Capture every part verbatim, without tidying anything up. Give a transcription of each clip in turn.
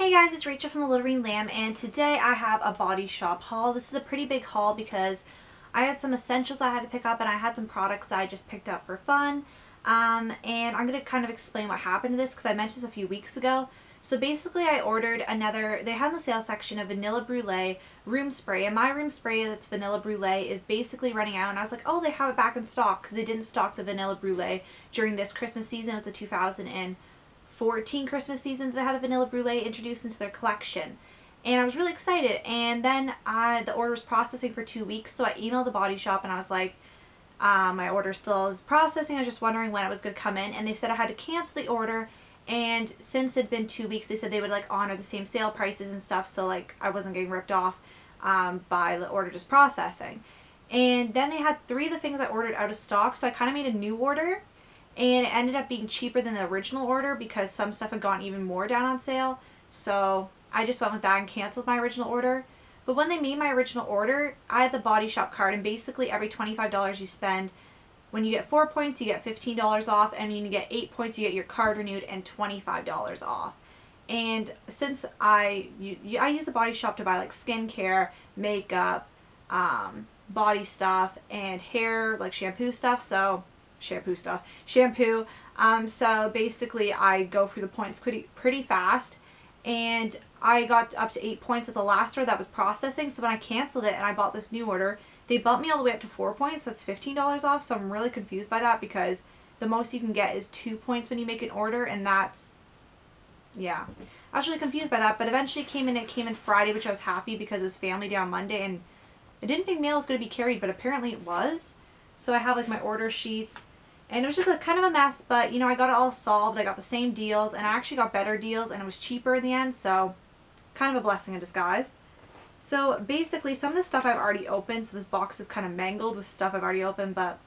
Hey guys, it's Rachel from The Little Reading Lamb, and today I have a Body Shop haul. This is a pretty big haul because I had some essentials I had to pick up and I had some products that I just picked up for fun. Um, and I'm going to kind of explain what happened to this because I mentioned this a few weeks ago. So basically I ordered another, they had in the sale section a vanilla brulee room spray, and my room spray that's vanilla brulee is basically running out, and I was like, oh, they have it back in stock because they didn't stock the vanilla brulee during this Christmas season. It was the two thousand fourteen Christmas season that they had the vanilla brulee introduced into their collection, and I was really excited. And then I, the order was processing for two weeks, so I emailed the Body Shop and I was like, um, my order still is processing, I was just wondering when it was going to come in, and they said I had to cancel the order. And since it'd been two weeks, they said they would like honor the same sale prices and stuff, so like I wasn't getting ripped off um, by the order just processing. And then they had three of the things I ordered out of stock, so I kind of made a new order, and it ended up being cheaper than the original order because some stuff had gone even more down on sale. So I just went with that and canceled my original order. But when they made my original order, I had the Body Shop card, and basically every twenty-five dollars you spend, when you get four points, you get fifteen dollars off, and when you get eight points, you get your card renewed and twenty-five dollars off. And since I, you, I use the Body Shop to buy like skincare, makeup, um, body stuff, and hair, like shampoo stuff, so, shampoo stuff, shampoo, um, so basically I go through the points pretty, pretty fast, and I got up to eight points at the last order that was processing, so when I canceled it and I bought this new order, they bumped me all the way up to four points, that's fifteen dollars off, so I'm really confused by that because the most you can get is two points when you make an order, and that's, yeah. I was really confused by that, but eventually came in, it came in Friday, which I was happy because it was family day on Monday, and I didn't think mail was going to be carried, but apparently it was. So I have like my order sheets, and it was just a kind of a mess, but you know, I got it all solved, I got the same deals, and I actually got better deals, and it was cheaper in the end, so kind of a blessing in disguise. So basically some of the stuff I've already opened, so this box is kind of mangled with stuff I've already opened, but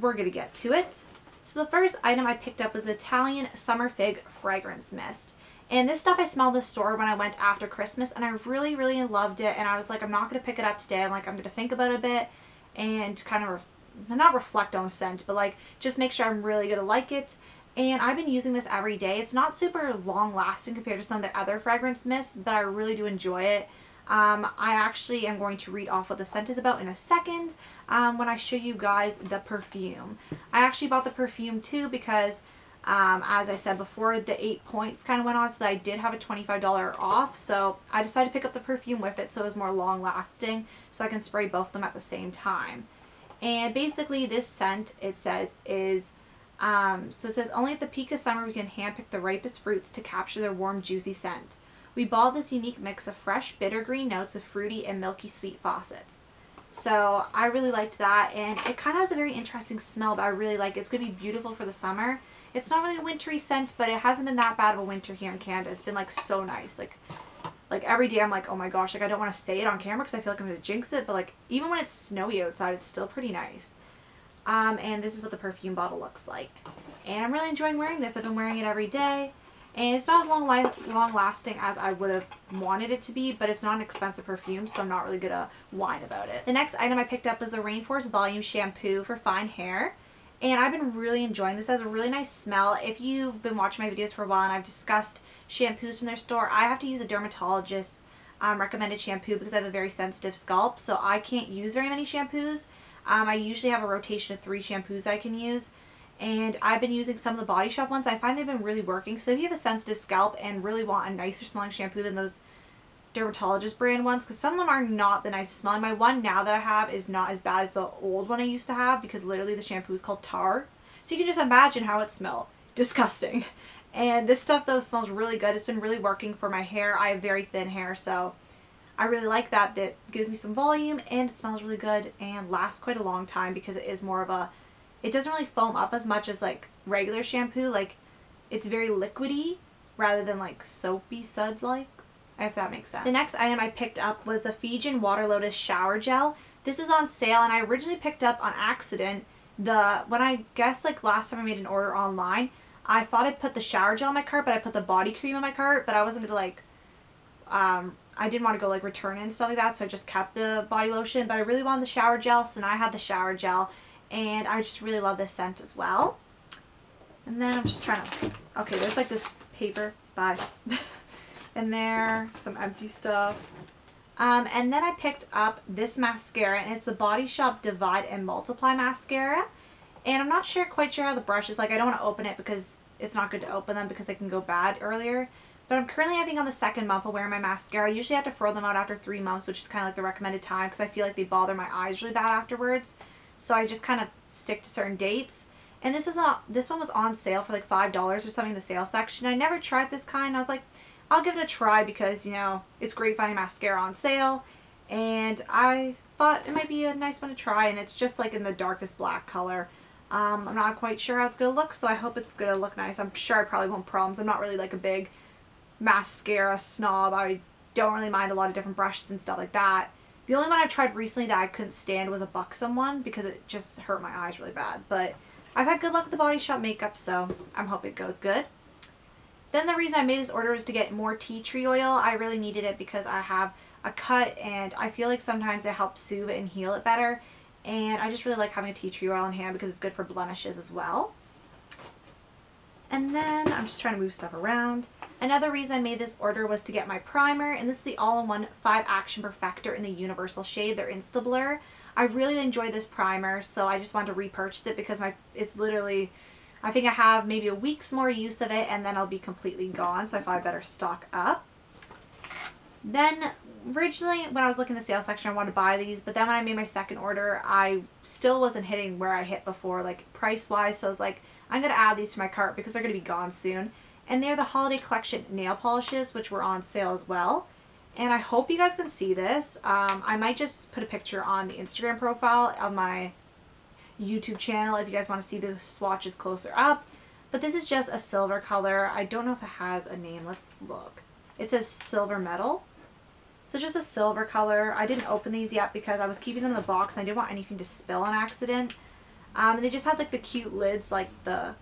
we're going to get to it. So the first item I picked up was the Italian Summer Fig Fragrance Mist. And this stuff I smelled in the store when I went after Christmas, and I really, really loved it. And I was like, I'm not going to pick it up today. I'm like, I'm going to think about it a bit and kind of, re not reflect on the scent, but like just make sure I'm really going to like it. And I've been using this every day. It's not super long lasting compared to some of the other fragrance mists, but I really do enjoy it. Um, I actually am going to read off what the scent is about in a second um, when I show you guys the perfume. I actually bought the perfume too because, um, as I said before, the eight points kind of went on, so I did have a twenty-five dollars off. So I decided to pick up the perfume with it so it was more long lasting, so I can spray both of them at the same time. And basically this scent, it says, is, um, so it says, only at the peak of summer we can handpick the ripest fruits to capture their warm, juicy scent. We ball this unique mix of fresh, bitter green notes with fruity and milky sweet facets. So I really liked that, and it kind of has a very interesting smell, but I really like it. It's going to be beautiful for the summer. It's not really a wintry scent, but it hasn't been that bad of a winter here in Canada. It's been like so nice. Like, like every day I'm like, oh my gosh, like I don't want to say it on camera because I feel like I'm going to jinx it, but like even when it's snowy outside, it's still pretty nice. Um, and this is what the perfume bottle looks like. And I'm really enjoying wearing this. I've been wearing it every day. And it's not as long, long lasting as I would have wanted it to be, but it's not an expensive perfume, so I'm not really going to whine about it. The next item I picked up was the Rainforest Volume Shampoo for Fine Hair. And I've been really enjoying this. It has a really nice smell. If you've been watching my videos for a while and I've discussed shampoos from their store, I have to use a dermatologist um, recommended shampoo because I have a very sensitive scalp, so I can't use very many shampoos. Um, I usually have a rotation of three shampoos I can use. And I've been using some of the Body Shop ones. I find they've been really working. So if you have a sensitive scalp and really want a nicer smelling shampoo than those dermatologist brand ones, because some of them are not the nicest smelling. My one now that I have is not as bad as the old one I used to have because literally the shampoo is called Tar. So you can just imagine how it smelled. Disgusting. And this stuff though smells really good. It's been really working for my hair. I have very thin hair, so I really like that. That gives me some volume and it smells really good and lasts quite a long time because it is more of a, it doesn't really foam up as much as like regular shampoo. Like it's very liquidy rather than like soapy sud like, if that makes sense. The next item I picked up was the Fijian Water Lotus Shower Gel. This is on sale, and I originally picked up on accident the, when I guess like last time I made an order online, I thought I put the shower gel in my cart, but I put the body cream in my cart, but I wasn't gonna like, um, I didn't want to go like return it and stuff like that, so I just kept the body lotion, but I really wanted the shower gel, so now I have the shower gel. And I just really love this scent as well. And then I'm just trying to, okay, there's like this paper, bye. in there, some empty stuff. Um, and then I picked up this mascara, and it's the Body Shop Divide and Multiply mascara. And I'm not sure, quite sure how the brush is. Like, I don't want to open it because it's not good to open them because they can go bad earlier. But I'm currently, I think, on the second month of wearing my mascara. I usually have to throw them out after three months, which is kind of like the recommended time because I feel like they bother my eyes really bad afterwards. So I just kind of stick to certain dates. And this was not, this one was on sale for like five dollars or something in the sale section. I never tried this kind. I was like, I'll give it a try because, you know, it's great finding mascara on sale. And I thought it might be a nice one to try. And it's just like in the darkest black color. Um, I'm not quite sure how it's going to look, so I hope it's going to look nice. I'm sure I probably won't have problems. I'm not really like a big mascara snob. I don't really mind a lot of different brushes and stuff like that. The only one I've tried recently that I couldn't stand was a Buxom one because it just hurt my eyes really bad. But I've had good luck with the Body Shop makeup, so I'm hoping it goes good. Then the reason I made this order was to get more tea tree oil. I really needed it because I have a cut and I feel like sometimes it helps soothe and heal it better. And I just really like having a tea tree oil on hand because it's good for blemishes as well. And then I'm just trying to move stuff around. Another reason I made this order was to get my primer, and this is the All-in-One five Action Perfector in the Universal shade, their Instablur. I really enjoy this primer, so I just wanted to repurchase it because my it's literally, I think I have maybe a week's more use of it and then I'll be completely gone, so I thought I better stock up. Then originally when I was looking in the sale section I wanted to buy these, but then when I made my second order I still wasn't hitting where I hit before, like price wise, so I was like, I'm going to add these to my cart because they're going to be gone soon. And they're the Holiday Collection nail polishes, which were on sale as well. And I hope you guys can see this. Um, I might just put a picture on the Instagram profile of my YouTube channel if you guys want to see the swatches closer up. But this is just a silver color. I don't know if it has a name. Let's look. It says silver metal. So just a silver color. I didn't open these yet because I was keeping them in the box and I didn't want anything to spill on accident. Um, and they just had like the cute lids, like the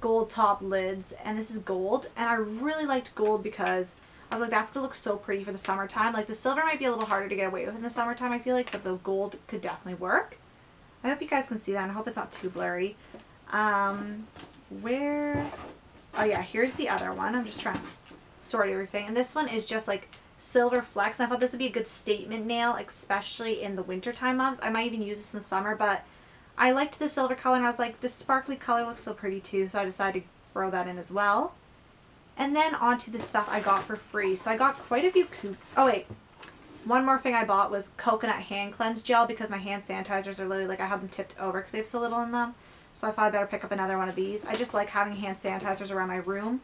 gold top lids, and this is gold, and I really liked gold because I was like, that's gonna look so pretty for the summertime. Like the silver might be a little harder to get away with in the summertime, I feel like, but the gold could definitely work. I hope you guys can see that, and I hope it's not too blurry. Um, where, oh yeah, here's the other one. I'm just trying to sort everything, and this one is just like silver flecks, and I thought this would be a good statement nail, especially in the wintertime months. I might even use this in the summer, but I liked the silver color and I was like, this sparkly color looks so pretty too, so I decided to throw that in as well. And then onto the stuff I got for free. So I got quite a few coupons. Oh wait, one more thing I bought was coconut hand cleanse gel because my hand sanitizers are literally like, I have them tipped over because they have so little in them. So I thought I better pick up another one of these. I just like having hand sanitizers around my room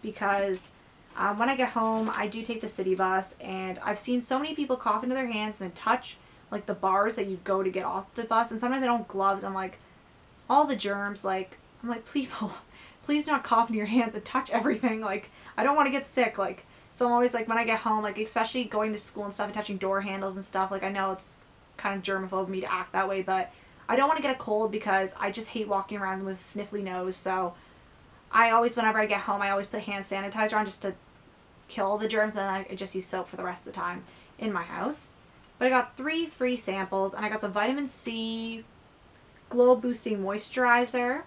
because um, when I get home, I do take the city bus and I've seen so many people cough into their hands and then touch like the bars that you go to get off the bus, and sometimes I don't have gloves. I'm like, all the germs, like, I'm like, people, please do not cough into your hands and touch everything. Like, I don't want to get sick. Like, so I'm always like, when I get home, like, especially going to school and stuff and touching door handles and stuff, like, I know it's kind of germaphobe of me to act that way, but I don't want to get a cold because I just hate walking around with a sniffly nose. So I always, whenever I get home, I always put hand sanitizer on just to kill all the germs, and then I just use soap for the rest of the time in my house. But I got three free samples, and I got the vitamin C glow boosting moisturizer.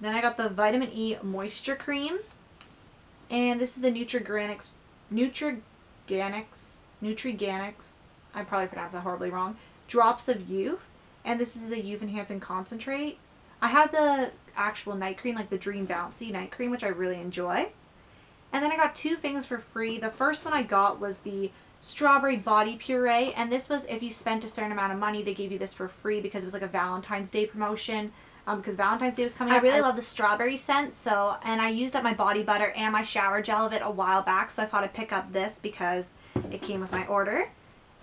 Then I got the vitamin E moisture cream, and this is the Nutriganics, Nutriganics, Nutriganics. I probably pronounced that horribly wrong. Drops of Youth, and this is the Youth Enhancing Concentrate. I have the actual night cream, like the Dream Bouncy night cream, which I really enjoy. And then I got two things for free. The first one I got was the Strawberry Body Puree, and this was if you spent a certain amount of money, they gave you this for free because it was like a Valentine's Day promotion, um, because Valentine's Day was coming up. I really love the strawberry scent, so, and I used up my body butter and my shower gel of it a while back, so I thought I'd pick up this because it came with my order.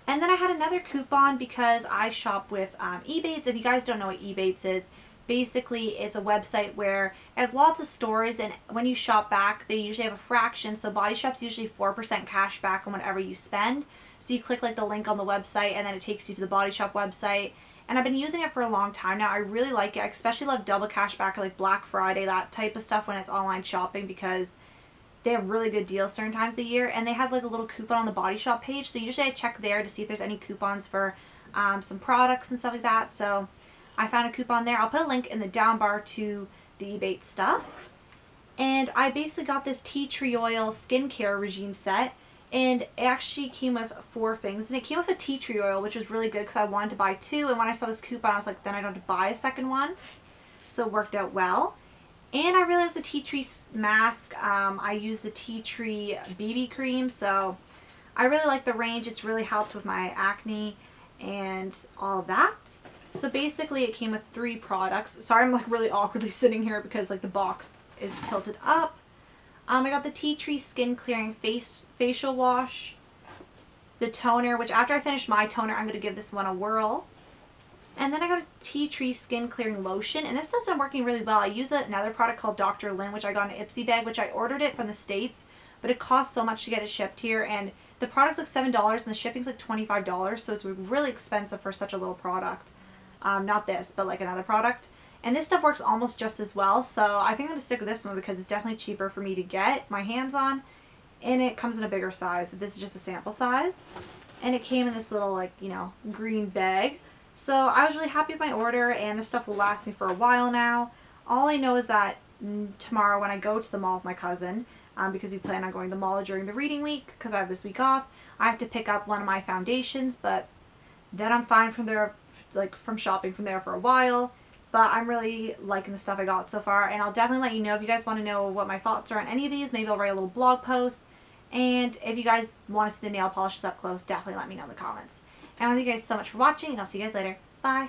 And then I had another coupon because I shop with um, Ebates. If you guys don't know what Ebates is, basically it's a website where it has lots of stores, and when you shop back they usually have a fraction, so Body Shop's usually four percent cash back on whatever you spend. So you click like the link on the website and then it takes you to the Body Shop website, and I've been using it for a long time now. I really like it. I especially love double cash back or like Black Friday, that type of stuff when it's online shopping, because they have really good deals certain times of the year, and they had like a little coupon on the Body Shop page, so usually I check there to see if there's any coupons for um, some products and stuff like that. So I found a coupon there. I'll put a link in the down bar to the Ebates stuff. and I basically got this tea tree oil skincare regime set, and it actually came with four things, and it came with a tea tree oil, which was really good because I wanted to buy two, and when I saw this coupon I was like, then I don't have to buy a second one, so it worked out well. And I really like the tea tree mask. Um, I use the tea tree B B cream, so I really like the range. It's really helped with my acne and all that. So basically it came with three products. Sorry, I'm like really awkwardly sitting here because like the box is tilted up. Um, I got the tea tree skin clearing face facial wash, the toner, which after I finish my toner, I'm going to give this one a whirl. And then I got a tea tree skin clearing lotion, and this has been working really well. I use another product called Doctor Lynn, which I got in an Ipsy bag, which I ordered it from the States, but it costs so much to get it shipped here, and the product's like seven dollars and the shipping's like twenty-five dollars, so it's really expensive for such a little product. Um, not this, but like another product. And this stuff works almost just as well, so I think I'm going to stick with this one because it's definitely cheaper for me to get my hands on, and it comes in a bigger size. This is just a sample size, and it came in this little, like, you know, green bag. So I was really happy with my order, and this stuff will last me for a while now. All I know is that tomorrow when I go to the mall with my cousin, um, because we plan on going to the mall during the reading week because I have this week off, I have to pick up one of my foundations, but then I'm fine from there, like from shopping from there for a while. But I'm really liking the stuff I got so far, and I'll definitely let you know if you guys want to know what my thoughts are on any of these. Maybe I'll write a little blog post, and if you guys want to see the nail polishes up close, definitely let me know in the comments. And I thank you guys so much for watching, and I'll see you guys later. Bye!